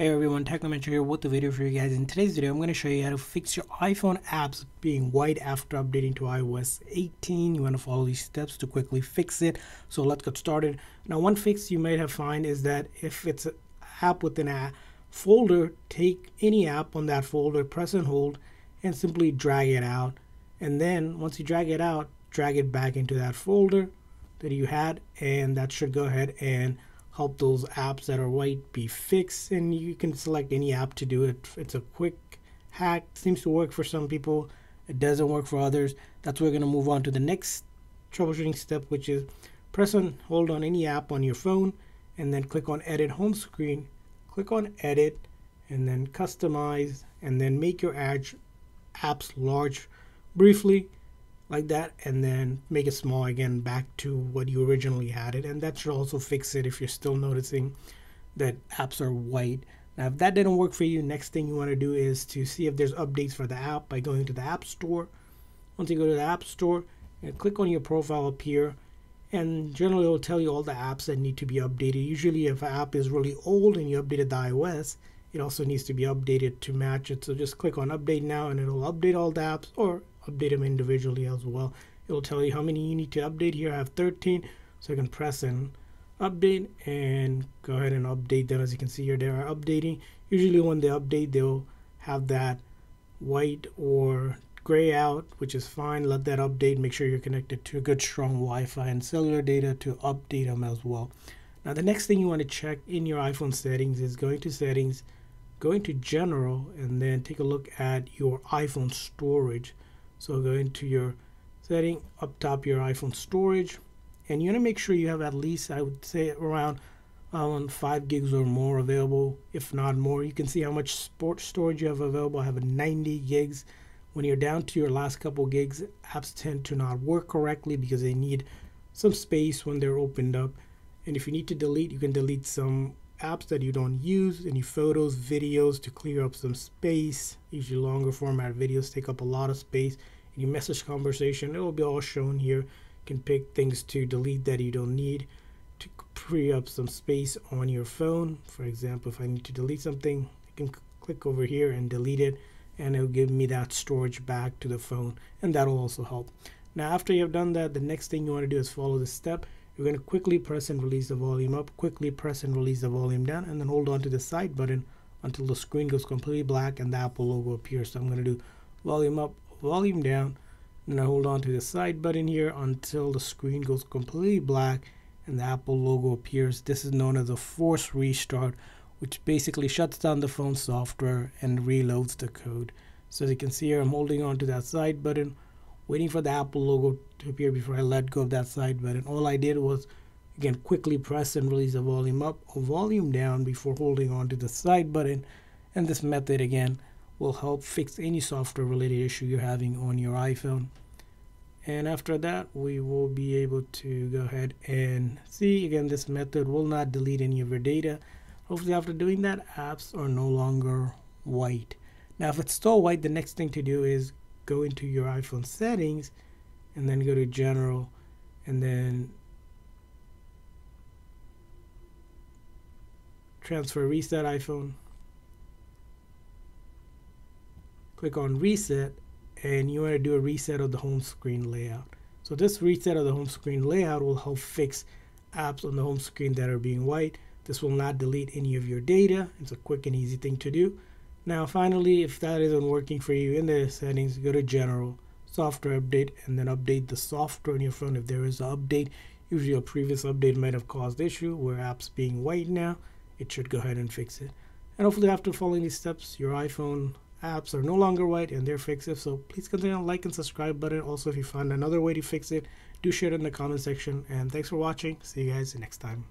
Hey everyone, Technomentary here with the video for you guys. In today's video, I'm going to show you how to fix your iPhone apps being white after updating to iOS 18. You want to follow these steps to quickly fix it. So let's get started. Now, one fix you might have found is that if it's an app within a folder, take any app on that folder, press and hold, and simply drag it out. And then once you drag it out, drag it back into that folder that you had, and that should go ahead and help those apps that are white be fixed. And you can select any app to do it. It's a quick hack, seems to work for some people, it doesn't work for others. That's why we're going to move on to the next troubleshooting step, which is press and hold on any app on your phone and then click on edit home screen, click on edit, and then customize, and then make your apps large briefly like that, and then make it small again back to what you originally had it. And that should also fix it if you're still noticing that apps are white. Now, if that didn't work for you, next thing you want to do is to see if there's updates for the app by going to the App Store. Once you go to the App Store, and click on your profile up here, and generally it will tell you all the apps that need to be updated. Usually if an app is really old and you updated the iOS, it also needs to be updated to match it. So just click on update now and it'll update all the apps, or update them individually as well. It'll tell you how many you need to update. Here I have 13, so I can press and update and go ahead and update them. As you can see here, they are updating. Usually when they update, they'll have that white or gray out, which is fine. Let that update. Make sure you're connected to a good strong Wi-Fi and cellular data to update them as well. Now the next thing you want to check in your iPhone settings is going to settings, going to general, and then take a look at your iPhone storage. So go into your setting, up top your iPhone storage, and you want to make sure you have at least, I would say, around 5 gigs or more available, if not more. You can see how much storage you have available. I have 90 gigs. When you're down to your last couple gigs, apps tend to not work correctly because they need some space when they're opened up. And if you need to delete, you can delete some apps that you don't use, any photos, videos, to clear up some space. Usually longer format videos take up a lot of space. Any message conversation, it will be all shown here. You can pick things to delete that you don't need to free up some space on your phone. For example, if I need to delete something, I can click over here and delete it, and it'll give me that storage back to the phone, and that'll also help. Now after you have done that, the next thing you want to do is follow this step. You're going to quickly press and release the volume up, quickly press and release the volume down, and then hold on to the side button until the screen goes completely black and the Apple logo appears. So I'm going to do volume up, volume down, and I hold on to the side button here until the screen goes completely black and the Apple logo appears. This is known as a force restart, which basically shuts down the phone software and reloads the code. So as you can see here, I'm holding on to that side button, waiting for the Apple logo to appear before I let go of that side button. All I did was, again, quickly press and release the volume up or volume down before holding on to the side button. And this method, again, will help fix any software related issue you're having on your iPhone. And after that, we will be able to go ahead and see, again, this method will not delete any of your data. Hopefully after doing that, apps are no longer white. Now, if it's still white, the next thing to do is go into your iPhone settings and then go to general, and then transfer reset iPhone, click on reset, and you want to do a reset of the home screen layout. So this reset of the home screen layout will help fix apps on the home screen that are being white. This will not delete any of your data. It's a quick and easy thing to do. Now finally, if that isn't working for you, in the settings, go to general, software update, and then update the software on your phone if there is an update. Usually a previous update might have caused issue where apps being white. Now it should go ahead and fix it. And hopefully after following these steps, your iPhone apps are no longer white and they're fixed. If so, please consider the like and subscribe button. Also, if you find another way to fix it, do share it in the comment section. And thanks for watching. See you guys next time.